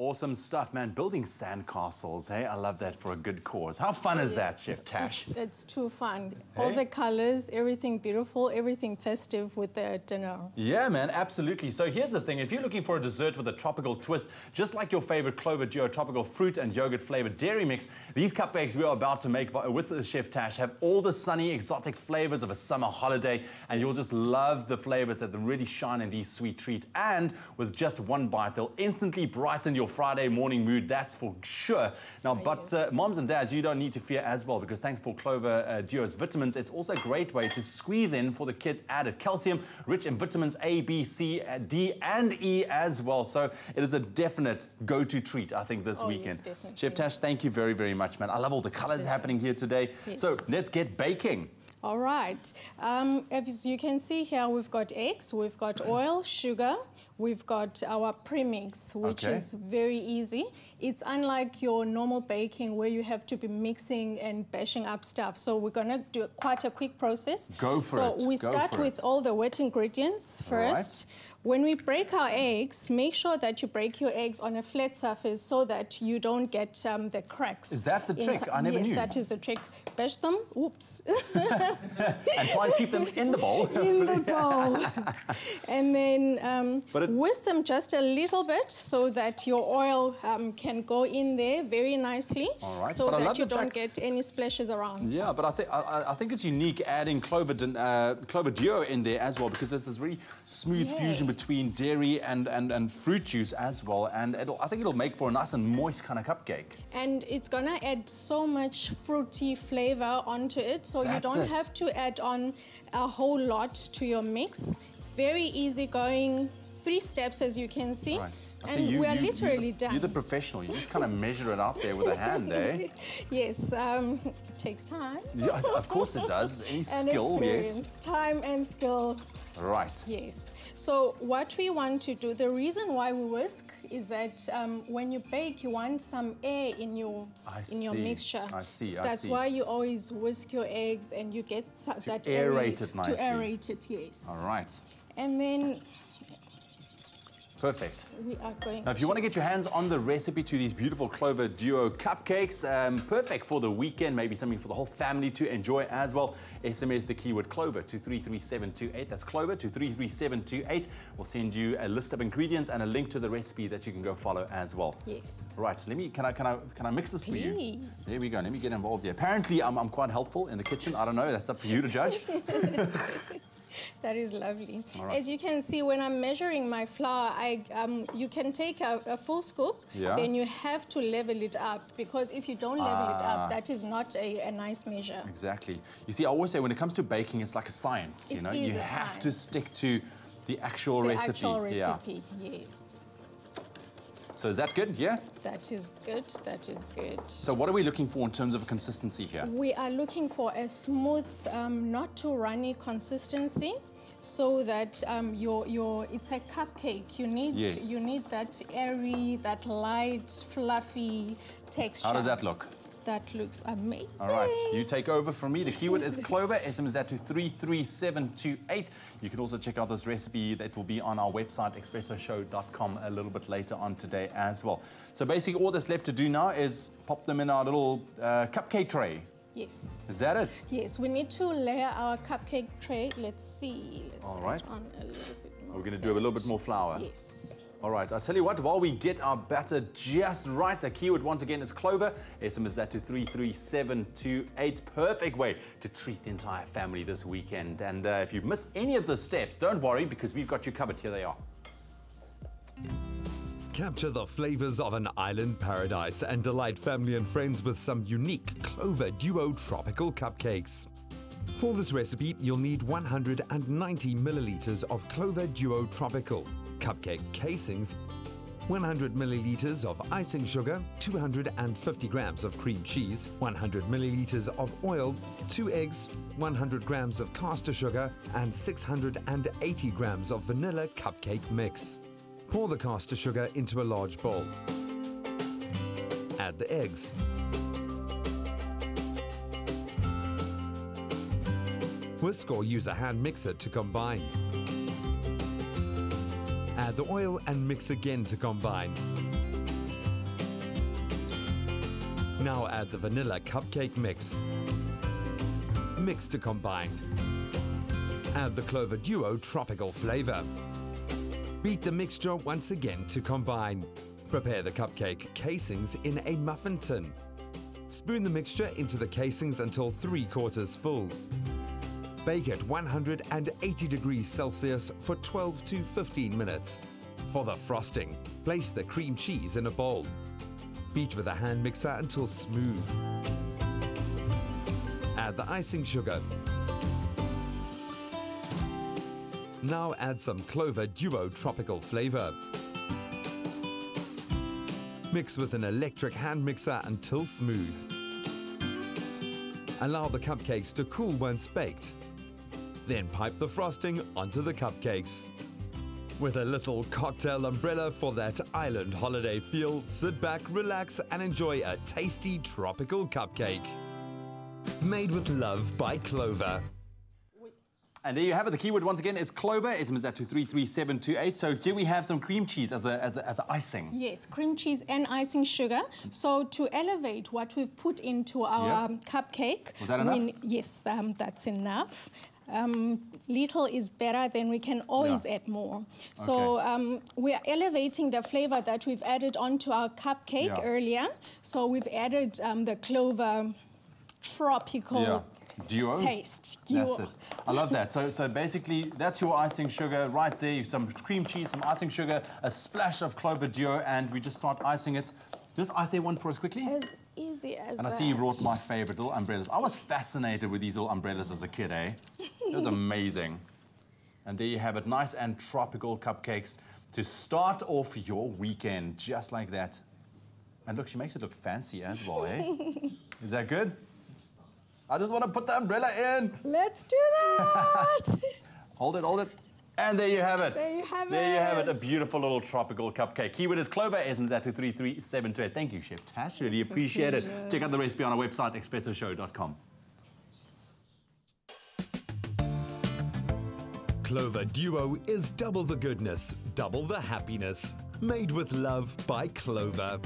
Awesome stuff, man. Building sandcastles, hey? I love that for a good cause. How fun is that, Chef Tash? It's too fun. Hey? All the colors, everything beautiful, everything festive with the dinner. Yeah, man, absolutely. So here's the thing. If you're looking for a dessert with a tropical twist, just like your favorite Clover Duo Tropical fruit and yogurt flavored dairy mix, these cupcakes we are about to make with Chef Tash have all the sunny, exotic flavors of a summer holiday, and you'll just love the flavors that really shine in these sweet treats. And with just one bite, they'll instantly brighten your Friday morning mood, that's for sure. Now, moms and dads, you don't need to fear as well, because thanks for Clover Duo's vitamins, it's also a great way to squeeze in for the kids added calcium, rich in vitamins A, B, C, D, and E as well. So it is a definite go-to treat, I think, this weekend. Yes, Chef Tash, thank you very, very much, man. I love all the colors happening here today. Yes. So let's get baking. All right. As you can see here, we've got eggs, we've got oil, sugar, we've got our premix, which is very easy. It's unlike your normal baking where you have to be mixing and bashing up stuff. So we're gonna do quite a quick process. Go for it. So we start with all the wet ingredients first. When we break our eggs, make sure that you break your eggs on a flat surface so that you don't get the cracks. Is that the trick? I never knew. Yes, that is the trick. Bash them, whoops. And try to keep them in the bowl. In the bowl. And then whisk them just a little bit so that your oil can go in there very nicely. All right. So that you don't get any splashes around. Yeah, but I think it's unique adding Clover Duo in there as well, because there's this really smooth fusion between dairy and fruit juice as well, and it'll, I think it'll make for a nice and moist kind of cupcake. And it's gonna add so much fruity flavor onto it, so you don't have to add on a whole lot to your mix. It's very easy going, 3 steps as you can see. Right. And we are literally done. You're the professional. You just kind of measure it out there with a hand, eh? Yes, it takes time. Yeah, of course it does. Any skill, yes. Time and skill. Right. Yes. So what we want to do, the reason why we whisk is that when you bake, you want some air in your mixture. I see. I see. That's why you always whisk your eggs, and you get that air. Aerate it nicely. To aerate it, yes. All right. And then. Perfect. We are going now, if you want to get your hands on the recipe to these beautiful Clover Duo cupcakes, perfect for the weekend, maybe something for the whole family to enjoy as well, SMS the keyword Clover to 33728. That's Clover to 33728. We'll send you a list of ingredients and a link to the recipe that you can go follow as well. Yes. Right. Let me. Can I mix this for you? There we go. Let me get involved here. Apparently, I'm quite helpful in the kitchen. I don't know. That's up for you to judge. That is lovely. Right. As you can see, when I'm measuring my flour, you can take a full scoop, then you have to level it up, because if you don't level it up, that is not a nice measure. Exactly. You see, I always say when it comes to baking, it's like a science, you know? You have to stick to the actual recipe. The actual recipe, yes. So is that good? Yeah? That is good. That is good. So what are we looking for in terms of consistency here? We are looking for a smooth, not too runny consistency, so that it's a cupcake. You need you need that airy, that light, fluffy texture. How does that look? That looks amazing. All right, you take over from me. The keyword is Clover. SMS that to 33728. You can also check out this recipe that will be on our website, ExpressoShow.com, a little bit later on today as well. So basically all that's left to do now is pop them in our little cupcake tray. Yes. Is that it? Yes, we need to layer our cupcake tray. Let's see. Let's put on a little bit more. We're going to do a little bit more flour. Yes. All right, I'll tell you what, while we get our batter just right, the keyword once again is Clover. SMS that to 33728. Perfect way to treat the entire family this weekend. And if you missed any of the steps, don't worry, because we've got you covered. Here they are. Capture the flavors of an island paradise and delight family and friends with some unique Clover Duo Tropical cupcakes. For this recipe, you'll need 190 milliliters of Clover Duo Tropical, cupcake casings, 100 milliliters of icing sugar, 250 grams of cream cheese, 100 milliliters of oil, 2 eggs, 100 grams of caster sugar, and 680 grams of vanilla cupcake mix. Pour the caster sugar into a large bowl. Add the eggs. Whisk or use a hand mixer to combine. Add the oil and mix again to combine. Now add the vanilla cupcake mix. Mix to combine. Add the Clover Duo Tropical flavor. Beat the mixture once again to combine. Prepare the cupcake casings in a muffin tin. Spoon the mixture into the casings until 3/4 full. Bake at 180 degrees Celsius for 12 to 15 minutes. For the frosting, place the cream cheese in a bowl. Beat with a hand mixer until smooth. Add the icing sugar. Now add some Clover Duo Tropical flavor. Mix with an electric hand mixer until smooth. Allow the cupcakes to cool once baked. Then pipe the frosting onto the cupcakes. With a little cocktail umbrella for that island holiday feel, sit back, relax, and enjoy a tasty tropical cupcake. Made with love by Clover. And there you have it. The keyword once again is Clover. SMS at 233728. So here we have some cream cheese as the icing. Yes, cream cheese and icing sugar. So to elevate what we've put into our cupcake. Was that enough? Yes, that's enough. Little is better, then we can always add more. So we are elevating the flavor that we've added onto our cupcake earlier. So we've added the Clover Tropical Duo taste. That's it. I love that. So basically, that's your icing sugar right there. You've some cream cheese, some icing sugar, a splash of Clover Duo, and we just start icing it. Just ice that one for us quickly. As easy as that. I see you brought my favorite little umbrellas. I was fascinated with these little umbrellas as a kid, eh? It was amazing. And there you have it, nice and tropical cupcakes to start off your weekend, just like that. And look, she makes it look fancy as well, eh? Is that good? I just want to put the umbrella in. Let's do that. Hold it, hold it. And there you have it. There you have it. There you have it. A beautiful little tropical cupcake. Keyword is Clover, SMS at 233728. Thank you, Chef Tash. Really appreciate it. Check out the recipe on our website, ExpressoShow.com. Clover Duo is double the goodness, double the happiness. Made with love by Clover.